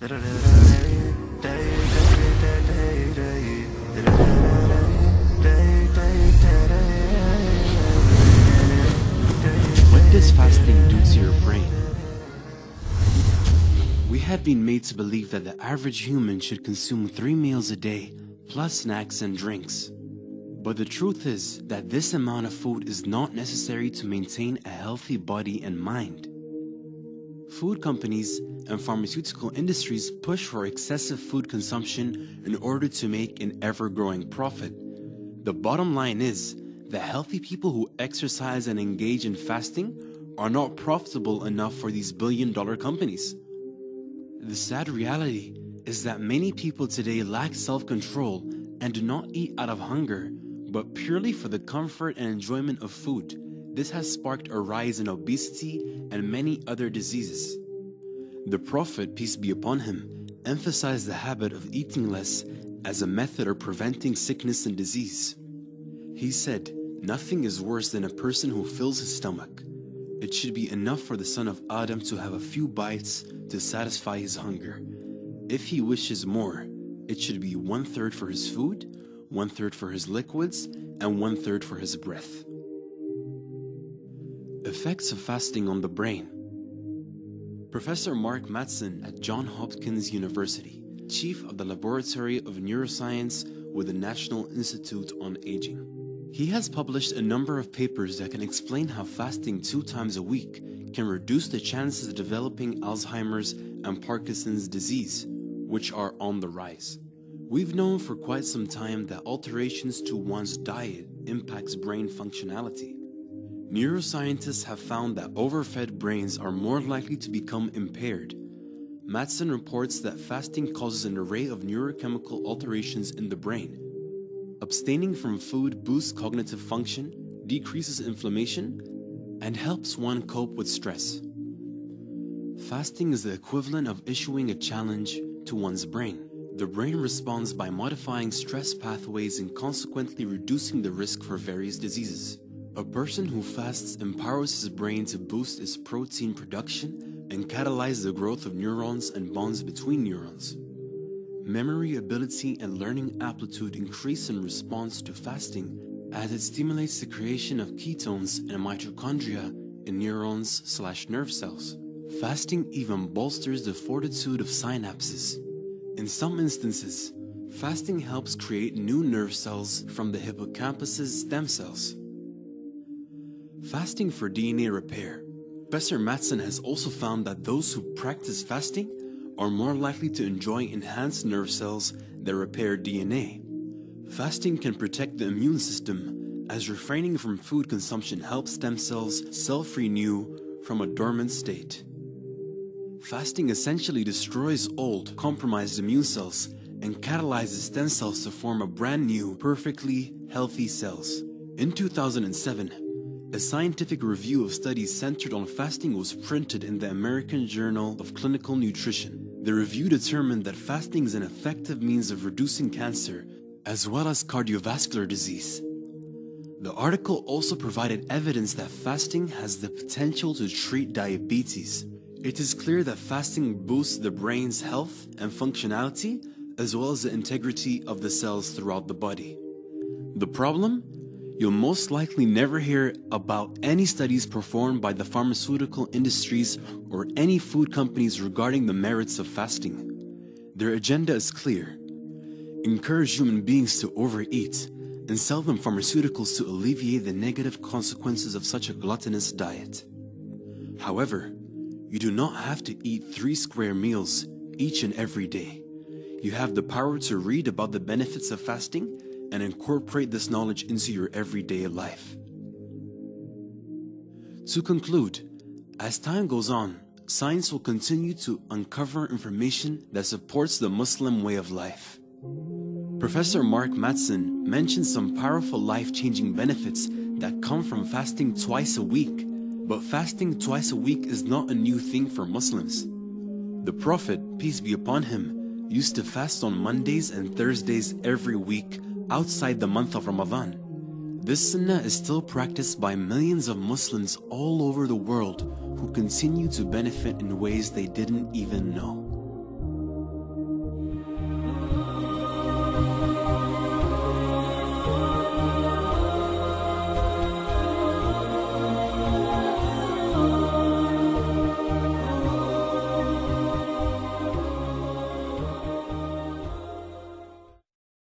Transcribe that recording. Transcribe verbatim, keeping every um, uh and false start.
What does fasting do to your brain? We have been made to believe that the average human should consume three meals a day, plus snacks and drinks. But the truth is that this amount of food is not necessary to maintain a healthy body and mind. Food companies and pharmaceutical industries push for excessive food consumption in order to make an ever-growing profit. The bottom line is that healthy people who exercise and engage in fasting are not profitable enough for these billion-dollar companies. The sad reality is that many people today lack self-control and do not eat out of hunger, but purely for the comfort and enjoyment of food. This has sparked a rise in obesity and many other diseases. The Prophet, peace be upon him, emphasized the habit of eating less as a method of preventing sickness and disease. He said, "Nothing is worse than a person who fills his stomach. It should be enough for the son of Adam to have a few bites to satisfy his hunger. If he wishes more, it should be one-third for his food, one-third for his liquids, and one-third for his breath." Effects of fasting on the brain. Professor Mark Mattson at Johns Hopkins University, chief of the Laboratory of Neuroscience with the National Institute on Aging. He has published a number of papers that can explain how fasting two times a week can reduce the chances of developing Alzheimer's and Parkinson's disease, which are on the rise. We've known for quite some time that alterations to one's diet impacts brain functionality. Neuroscientists have found that overfed brains are more likely to become impaired. Mattson reports that fasting causes an array of neurochemical alterations in the brain. Abstaining from food boosts cognitive function, decreases inflammation, and helps one cope with stress. Fasting is the equivalent of issuing a challenge to one's brain. The brain responds by modifying stress pathways and consequently reducing the risk for various diseases. A person who fasts empowers his brain to boost its protein production and catalyze the growth of neurons and bonds between neurons. Memory ability and learning amplitude increase in response to fasting as it stimulates the creation of ketones and mitochondria in neurons slash nerve cells. Fasting even bolsters the fortitude of synapses. In some instances, fasting helps create new nerve cells from the hippocampus's stem cells. Fasting for D N A repair. Professor Mattson has also found that those who practice fasting are more likely to enjoy enhanced nerve cells that repair D N A. Fasting can protect the immune system, as refraining from food consumption helps stem cells self-renew from a dormant state. Fasting essentially destroys old, compromised immune cells and catalyzes stem cells to form a brand new, perfectly healthy cells. In two thousand seven, a scientific review of studies centered on fasting was printed in the American Journal of Clinical Nutrition. The review determined that fasting is an effective means of reducing cancer as well as cardiovascular disease. The article also provided evidence that fasting has the potential to treat diabetes. It is clear that fasting boosts the brain's health and functionality, as well as the integrity of the cells throughout the body. The problem? You'll most likely never hear about any studies performed by the pharmaceutical industries or any food companies regarding the merits of fasting. Their agenda is clear: encourage human beings to overeat and sell them pharmaceuticals to alleviate the negative consequences of such a gluttonous diet. However, you do not have to eat three square meals each and every day. You have the power to read about the benefits of fasting and incorporate this knowledge into your everyday life. To conclude, as time goes on, science will continue to uncover information that supports the Muslim way of life. Professor Mark Mattson mentioned some powerful life-changing benefits that come from fasting twice a week. But fasting twice a week is not a new thing for Muslims. The Prophet, peace be upon him, used to fast on Mondays and Thursdays every week outside the month of Ramadan. This sunnah is still practiced by millions of Muslims all over the world who continue to benefit in ways they didn't even know.